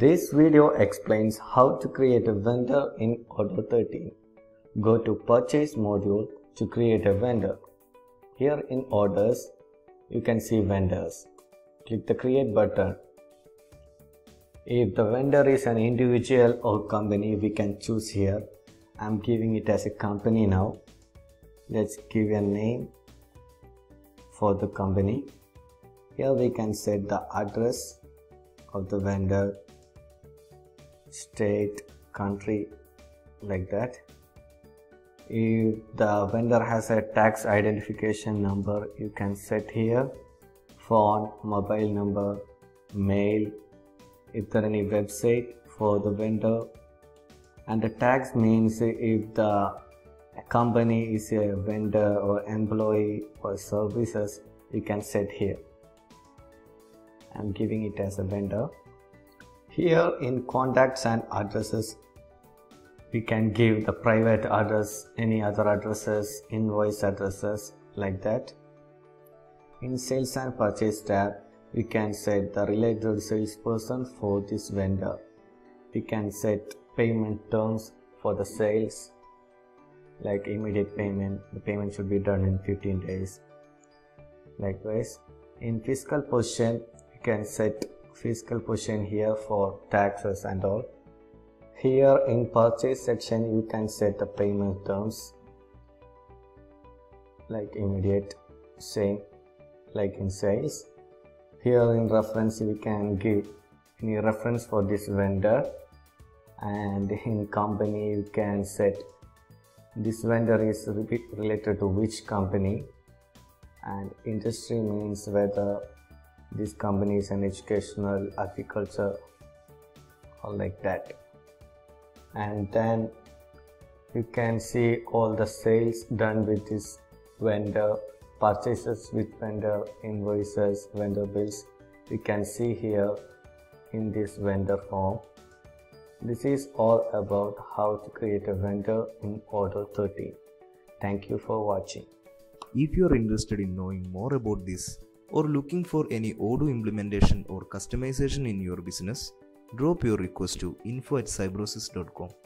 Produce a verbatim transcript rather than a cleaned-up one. This video explains how to create a vendor in Odoo thirteen. Go to Purchase module to create a vendor. Here in Orders, you can see Vendors. Click the Create button. If the vendor is an individual or company, we can choose here. I'm giving it as a company now. Let's give a name for the company. Here we can set the address of the vendor, state, country, like that. If the vendor has a tax identification number, you can set here, phone, mobile number, mail, if there any website for the vendor. And the tax means if the company is a vendor or employee or services, you can set here. I'm giving it as a vendor. Here in contacts and addresses, we can give the private address, any other addresses, invoice addresses, like that. In sales and purchase tab, we can set the related salesperson for this vendor. We can set payment terms for the sales, like immediate payment, the payment should be done in fifteen days. Likewise, in fiscal position, you can set fiscal position here for taxes and all. Here in purchase section, you can set the payment terms, like immediate, same like in sales. Here in reference, we can give any reference for this vendor, and in company, you can set this vendor is related to which company, and industry means whether this company is an educational, agriculture, or like that. And then you can see all the sales done with this vendor, purchases with vendor, invoices, vendor bills. You can see here in this vendor form. This is all about how to create a vendor in Odoo thirteen. Thank you for watching. If you are interested in knowing more about this, or looking for any Odoo implementation or customization in your business, drop your request to info at cybrosys dot com.